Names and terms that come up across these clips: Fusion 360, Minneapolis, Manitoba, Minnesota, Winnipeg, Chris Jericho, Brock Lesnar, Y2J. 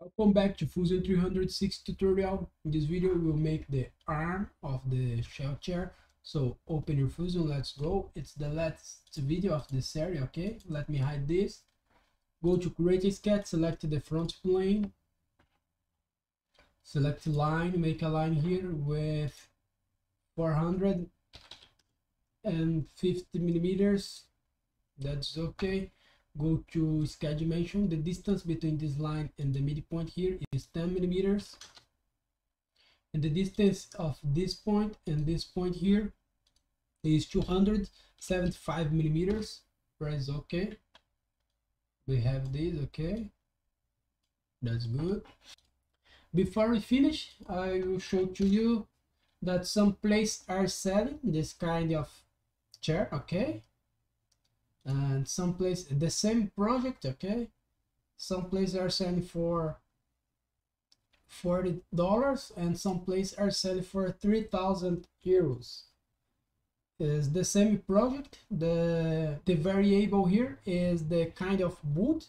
Welcome back to Fusion 360 tutorial. In this video we'll make the arm of the shell chair. So open your Fusion, let's go. It's the last video of this series, okay? Let me hide this. Go to create a sketch, select the front plane. Select line, make a line here with 450 millimeters. That's okay. Go to sky dimension. The distance between this line and the midpoint here is 10 millimeters, and the distance of this point and this point here is 275 millimeters. Press OK. We have this. Okay, that's good. Before we finish, I will show to you that some places are selling this kind of chair, okay? And some place the same project, okay? Some places are selling for $40 and some places are selling for 3,000 euros. Is the same project. The variable here is the kind of wood,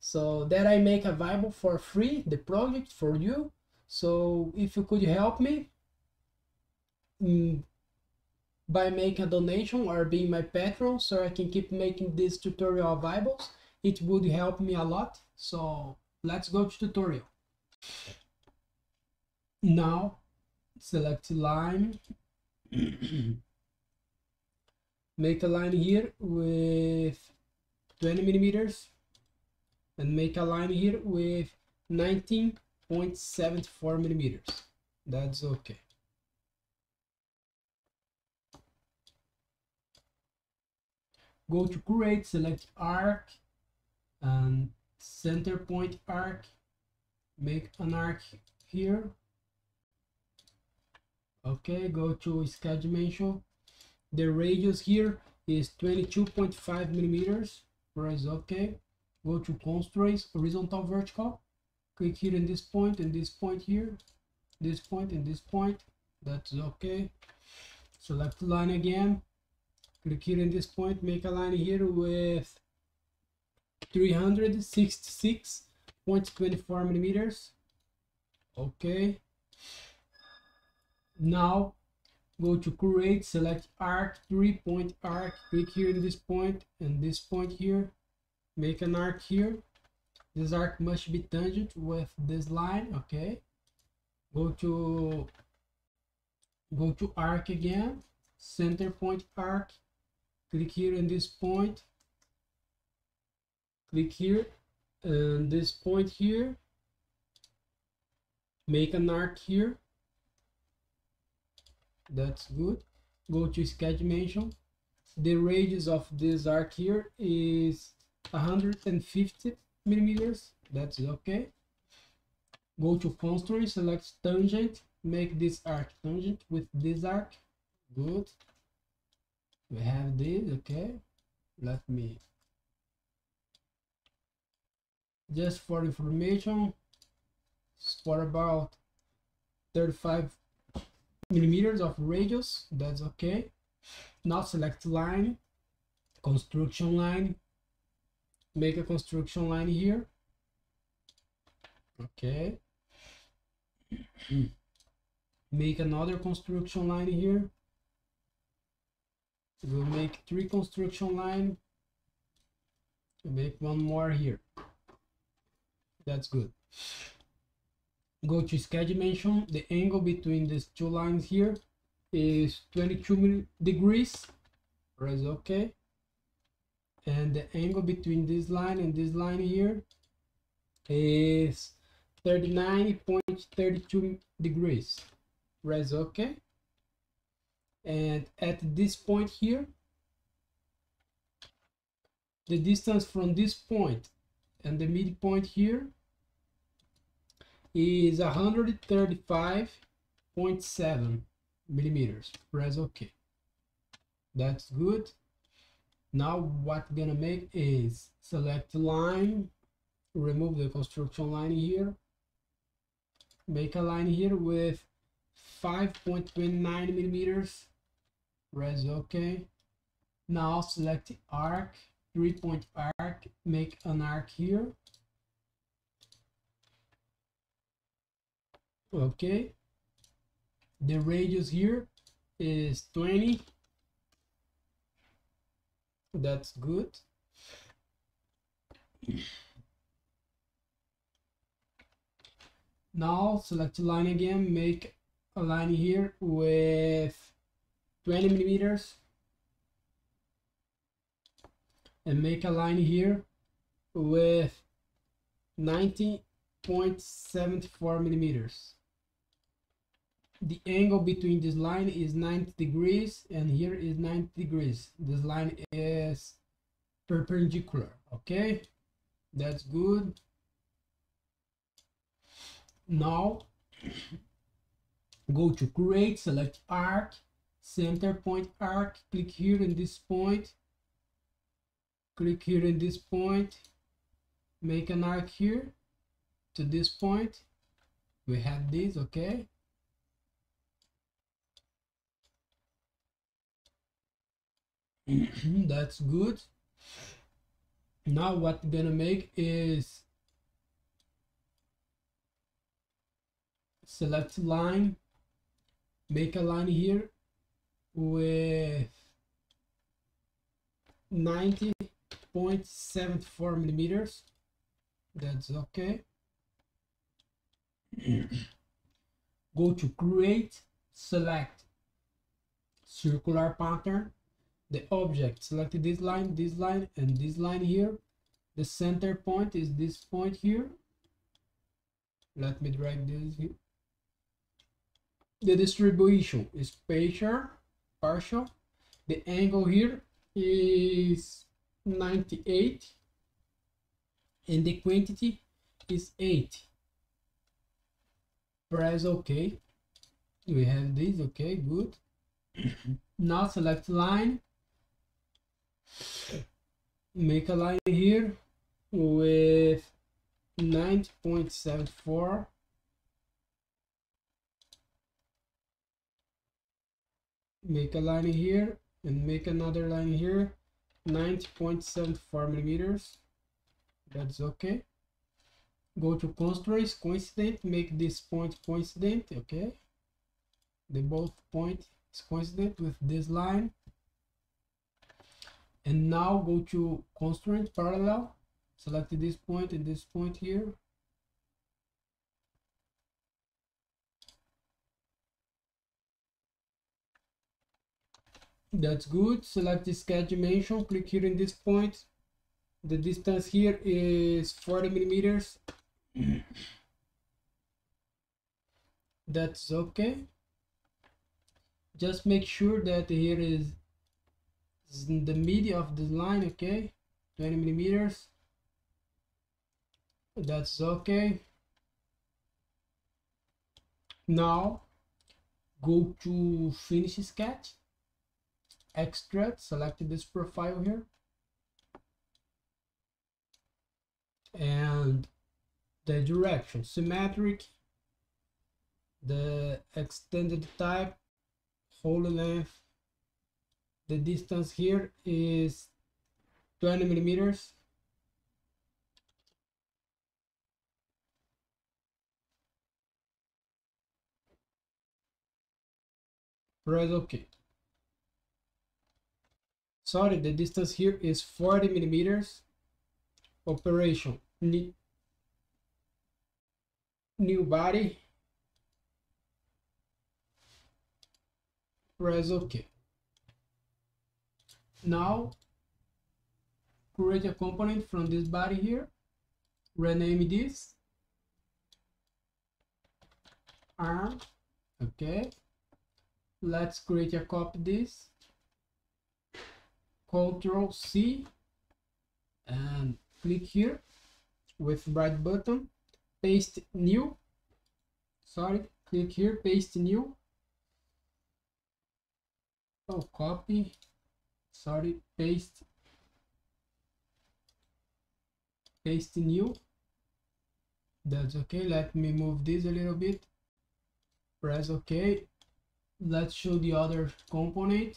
so that I make available for free the project for you. So if you could help me by making a donation or being my patron, so I can keep making this tutorial available, it would help me a lot. So let's go to tutorial. Now select line, make a line here with 20 millimeters and make a line here with 19.74 millimeters. That's okay. Go to create, select arc and center point arc, make an arc here. Okay, go to sky dimension. The radius here is 22.5 millimeters. Press OK. Go to constraints, horizontal, vertical. Click here in this point and this point here, this point and this point. That's okay. Select line again. Click here in this point, make a line here with 366.24 millimeters. Okay. Now go to create, select arc, 3-point arc. Click here in this point and this point here. Make an arc here. This arc must be tangent with this line. Okay. Go to arc again. Center point arc. Click here in this point, click here and this point here, make an arc here. That's good. Go to sketch dimension. The radius of this arc here is 150 millimeters. That's okay. Go to constraint, select tangent, make this arc tangent with this arc. Good. We have this, okay. Let me, just for information, for about 35 millimeters of radius. That's okay. Now select line, construction line, make a construction line here. Okay. Make another construction line here. We'll make 3 construction line. Make one more here. That's good. Go to sky dimension. The angle between these two lines here is 22 degrees. Press OK. And the angle between this line and this line here is 39.32 degrees. Press OK. And at this point here, the distance from this point and the midpoint here is 135.7 millimeters. Press OK. That's good. Now what I'm gonna make is select line, remove the construction line here, make a line here with 5.29 millimeters. Press OK. Now select the arc, 3-point arc, make an arc here. Okay, the radius here is 20. That's good. Now select a line again, make a line here with 20 millimeters and make a line here with 90.74 millimeters. The angle between this line is 90 degrees and here is 90 degrees. This line is perpendicular. Okay, that's good. Now go to create, select arc, center point arc, click here in this point, click here in this point, make an arc here to this point. We have this. Okay, that's good. Now what we're gonna make is select line, make a line here with 90.74 millimeters. That's okay. Go to create, select circular pattern, the object, select this line and this line here. The center point is this point here. Let me drag this here. The distribution is partial. The angle here is 98 and the quantity is 8. Press OK. We have this. Okay, good. Now select line, make a line here with 9.74. Make a line here and make another line here, 9.74 millimeters. That's okay. Go to constraints, coincident, make this point coincident. Okay, the both point is coincident with this line. And now go to constraint parallel, select this point and this point here. That's good. Select the sketch dimension, click here in this point. The distance here is 40 millimeters. That's okay. Just make sure that here is in the middle of this line. Okay, 20 millimeters. That's okay. Now go to finish sketch, extract, select this profile here and the direction symmetric, the extended type, whole length. The distance here is 20 millimeters. Press OK. Sorry, the distance here is 40 millimeters. Operation, new body. Press OK. Now create a component from this body here, rename this arm. Okay, let's create a copy this, Ctrl C and click here with right button, paste new, sorry, click here, paste new. Oh, copy, sorry, paste new. That's okay. Let me move this a little bit. Press OK. Let's show the other component.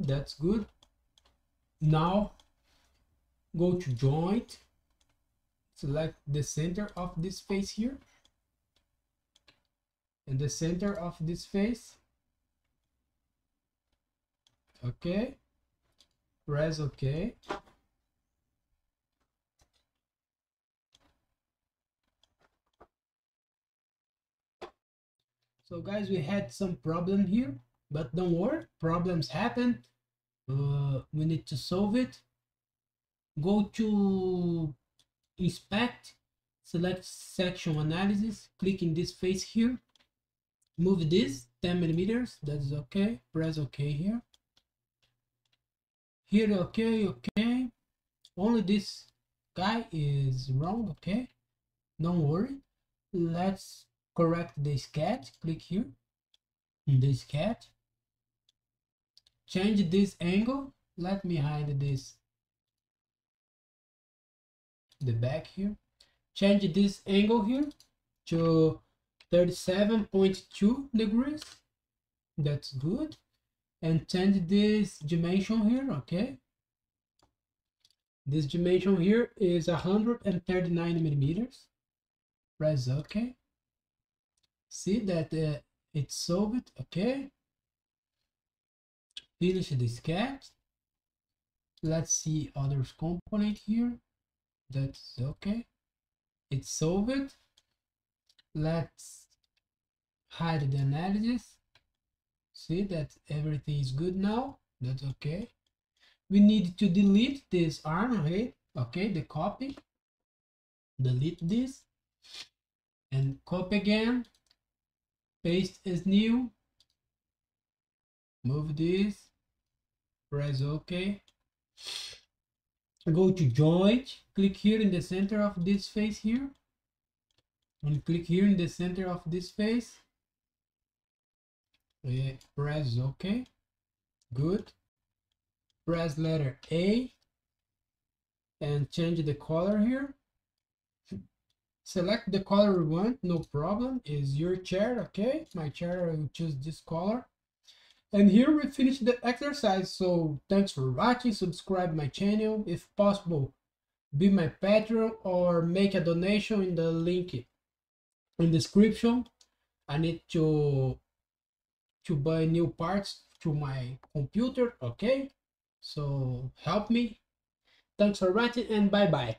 That's good. Now go to joint, select the center of this face here, in the center of this face. Okay, press OK. So guys, we had some problem here, but don't worry, problems happen. We need to solve it. Go to inspect, select section analysis, click in this face here, move this 10 millimeters. That's okay, press OK here. Here, okay, okay. Only this guy is wrong, okay? Don't worry. Let's correct the sketch. Click here, the sketch. Change this angle. Let me hide this, the back here. Change this angle here to 37.2 degrees. That's good. And change this dimension here, okay? This dimension here is 139 millimeters. Press OK. See that it's solved, okay? Finish the sketch. Let's see other component here. That's okay. It's solved. Let's hide the analysis. See that everything is good now. That's okay. We need to delete this arm here, okay? The copy, delete this and copy again, paste as new, move this, press OK, go to joint, click here in the center of this face here, and click here in the center of this face. Press OK. Good. Press letter A and change the color here. Select the color we want, no problem. Is your chair, okay? My chair, I will choose this color. And here we finish the exercise. So thanks for watching. Subscribe my channel. If possible, be my patron or make a donation in the link in description. I need to buy new parts to my computer, okay? So help me. Thanks for watching and bye bye.